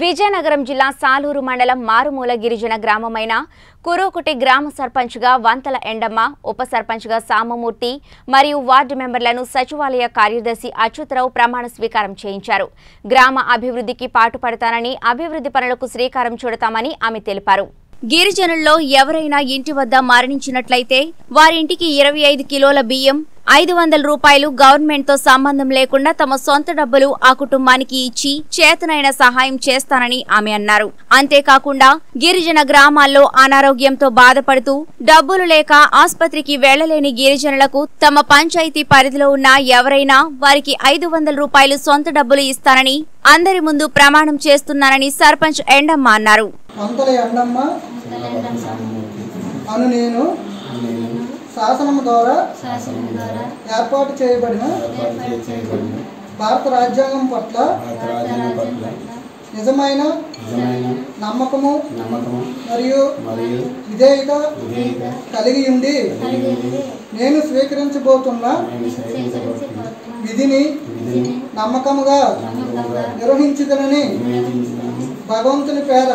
విజయనగరం జిల్లా సాలూరు మండలం మారుమూల గిరిజన గ్రామమైన కురుకుటి గ్రామ సర్పంచ్గా వంతల ఎండమ్మ, ఉప సర్పంచ్గా సామమూర్తి మరియు వార్డు మెంబర్లను సచివాలయ కార్యదర్శి అచ్యుతరావు ప్రమాణ స్వీకారం చేయించారు. గ్రామ అభివృద్ధికి పాటుపడతానని, అభివృద్ధి పనులకు శ్రీకారం చుడతామని ఆమె తెలిపారు. గిరిజనుల్లో ఎవరైనా ఇంటి వద్ద మరణించినట్లయితే వారింటికి 25 కిలోల బియ్యం, 500 రూపాయలు గవర్నమెంట్ తో సంబంధం లేకుండా తమ సొంత డబ్బులు ఆ కుటుంబానికి ఇచ్చి చేతనైన సహాయం చేస్తానని ఆమె అన్నారు. అంతేకాకుండా గిరిజన గ్రామాల్లో అనారోగ్యంతో బాధపడుతూ డబ్బులు లేక ఆసుపత్రికి వెళ్లలేని గిరిజనులకు తమ పంచాయతీ పరిధిలో ఉన్న ఎవరైనా వారికి 500 రూపాయలు సొంత డబ్బులు ఇస్తానని అందరి ముందు ప్రమాణం చేస్తున్నానని సర్పంచ్ ఎండమ్మ అన్నారు. శాసనము ద్వారా ఏర్పాటు చేయబడిన భారత రాజ్యాంగం పట్ల నిజమైన నమ్మకము మరియు విధేయత కలిగి ఉండి నేను స్వీకరించబోతున్న విధిని నమ్మకముగా నిర్వహించుదనని భగవంతుని పేర